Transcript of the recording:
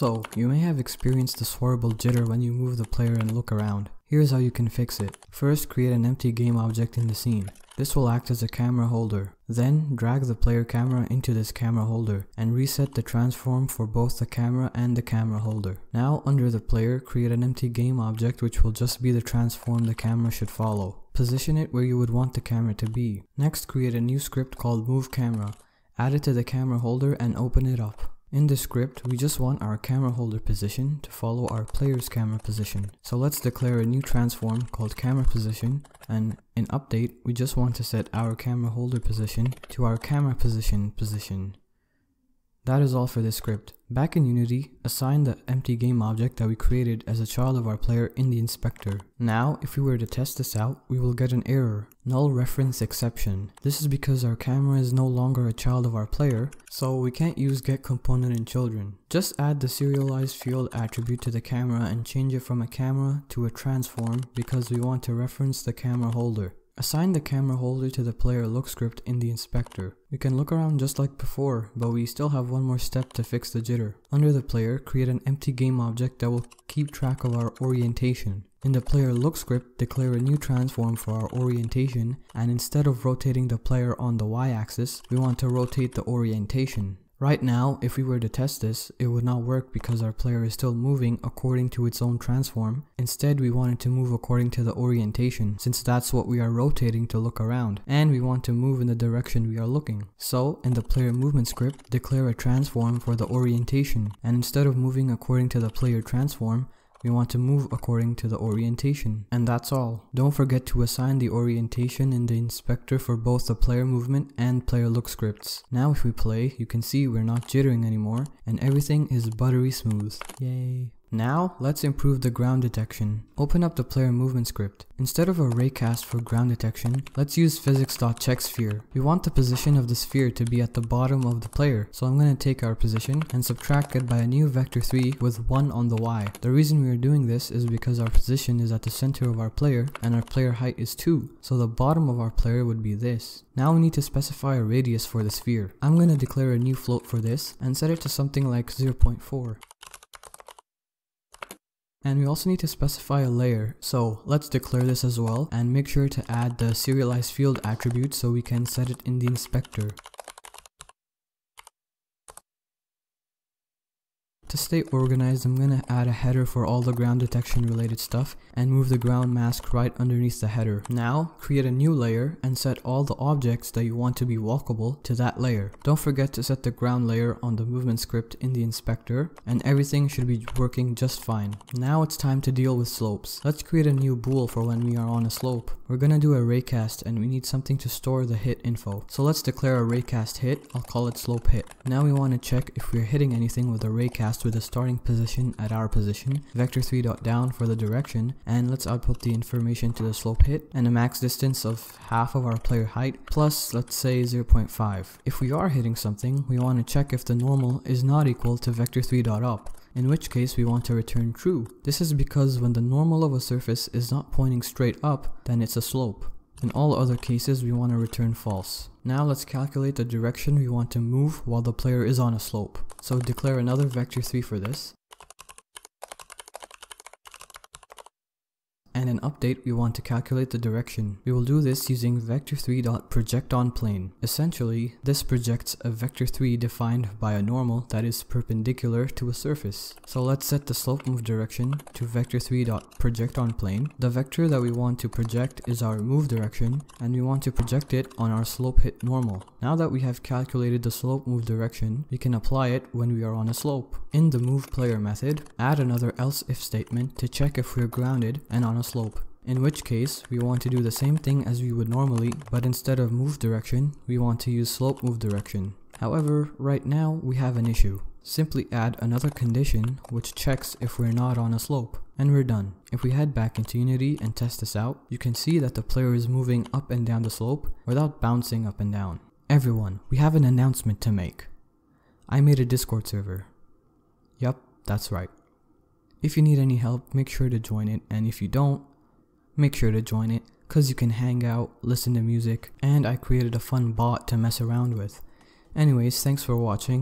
So, you may have experienced this horrible jitter when you move the player and look around. Here's how you can fix it. First, create an empty game object in the scene. This will act as a camera holder. Then, drag the player camera into this camera holder and reset the transform for both the camera and the camera holder. Now, under the player, create an empty game object which will just be the transform the camera should follow. Position it where you would want the camera to be. Next, create a new script called Move Camera. Add it to the camera holder and open it up. In the script, we just want our camera holder position to follow our player's camera position. So let's declare a new transform called camera position, and in update, we just want to set our camera holder position to our camera position. That is all for this script. Back in Unity, assign the empty game object that we created as a child of our player in the inspector. Now, if we were to test this out, we will get an error, null reference exception. This is because our camera is no longer a child of our player, so we can't use get component in children. Just add the serialized field attribute to the camera and change it from a camera to a transform because we want to reference the camera holder. Assign the camera holder to the player look script in the inspector. We can look around just like before, but we still have one more step to fix the jitter. Under the player, create an empty game object that will keep track of our orientation. In the player look script, declare a new transform for our orientation, and instead of rotating the player on the y-axis, we want to rotate the orientation. Right now, if we were to test this, it would not work because our player is still moving according to its own transform. Instead, we want it to move according to the orientation, since that's what we are rotating to look around, and we want to move in the direction we are looking. So, in the player movement script, declare a transform for the orientation, and instead of moving according to the player transform, we want to move according to the orientation. And that's all. Don't forget to assign the orientation in the inspector for both the player movement and player look scripts. Now if we play, you can see we're not jittering anymore and everything is buttery smooth. Yay. Now, let's improve the ground detection. Open up the player movement script. Instead of a raycast for ground detection, let's use Physics.CheckSphere. We want the position of the sphere to be at the bottom of the player, so I'm going to take our position and subtract it by a new Vector3 with 1 on the y. The reason we are doing this is because our position is at the center of our player and our player height is 2, so the bottom of our player would be this. Now we need to specify a radius for the sphere. I'm going to declare a new float for this and set it to something like 0.4. And we also need to specify a layer, so let's declare this as well and make sure to add the serialized field attribute so we can set it in the inspector. To stay organized, I'm gonna add a header for all the ground detection related stuff and move the ground mask right underneath the header. Now, create a new layer and set all the objects that you want to be walkable to that layer. Don't forget to set the ground layer on the movement script in the inspector and everything should be working just fine. Now it's time to deal with slopes. Let's create a new bool for when we are on a slope. We're gonna do a raycast and we need something to store the hit info. So let's declare a raycast hit, I'll call it slope hit. Now we wanna check if we're hitting anything with a raycast with the starting position at our position, Vector3.down for the direction, and let's output the information to the slope hit and a max distance of half of our player height plus, let's say, 0.5. If we are hitting something, we want to check if the normal is not equal to Vector3.up, in which case we want to return true. This is because when the normal of a surface is not pointing straight up, then it's a slope. In all other cases, we want to return false. Now let's calculate the direction we want to move while the player is on a slope. So declare another Vector3 for this. And in update, we want to calculate the direction. We will do this using Vector3.projectOnPlane. Essentially, this projects a Vector3 defined by a normal that is perpendicular to a surface. So let's set the slope move direction to Vector3.projectOnPlane. The vector that we want to project is our move direction, and we want to project it on our slope hit normal. Now that we have calculated the slope move direction, we can apply it when we are on a slope. In the move player method, add another else if statement to check if we are grounded and on a slope, in which case we want to do the same thing as we would normally, but instead of move direction we want to use slope move direction. However, right now we have an issue. Simply add another condition which checks if we're not on a slope, and we're done. If we head back into Unity and test this out, you can see that the player is moving up and down the slope without bouncing up and down. Everyone, we have an announcement to make. I made a Discord server. Yup, that's right. If you need any help, make sure to join it, and if you don't, make sure to join it, cause you can hang out, listen to music, and I created a fun bot to mess around with. Anyways, thanks for watching.